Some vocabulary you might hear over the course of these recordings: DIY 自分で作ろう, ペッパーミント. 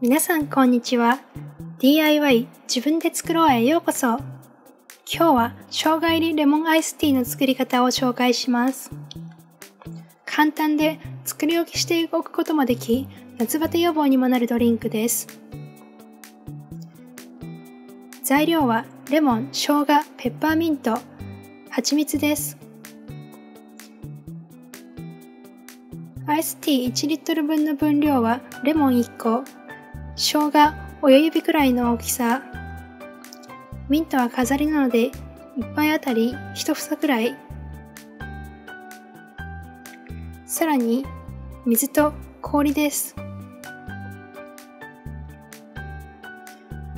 皆さんこんにちは。 DIY 自分で作ろうへようこそ。今日は生姜入りレモンアイスティーの作り方を紹介します。簡単で作り置きしておくこともでき、夏バテ予防にもなるドリンクです。材料はレモン、生姜、ペッパーミント、蜂蜜です。アイスティー1リットル分の分量はレモン1個、生姜親指くらいの大きさ、ミントは飾りなので1杯あたり1房くらい。さらに水と氷です。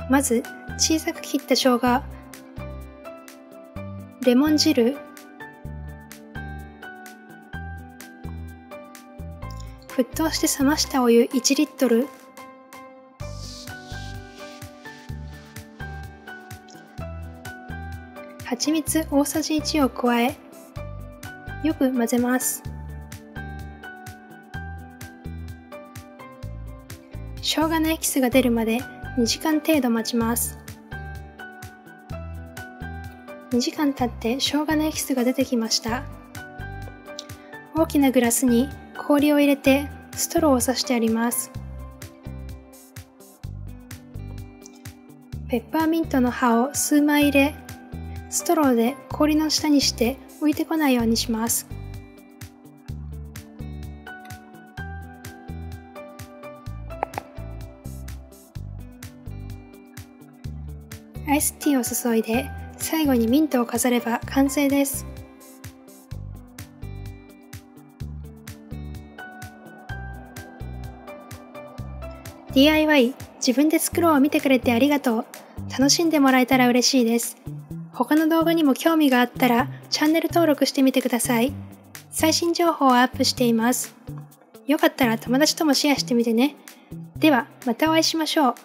まず小さく切った生姜、レモン汁、沸騰して冷ましたお湯1リットル、はちみつ大さじ1を加え、よく混ぜます。生姜のエキスが出るまで2時間程度待ちます。2時間経って生姜のエキスが出てきました。大きなグラスに氷を入れてストローを刺してあります。ペッパーミントの葉を数枚入れ、ストローで氷の下にして浮いてこないようにします。アイスティーを注いで最後にミントを飾れば完成です。DIY 自分で作ろうを見てくれてありがとう。楽しんでもらえたら嬉しいです。他の動画にも興味があったらチャンネル登録してみてください。最新情報をアップしています。よかったら友達ともシェアしてみてね。ではまたお会いしましょう。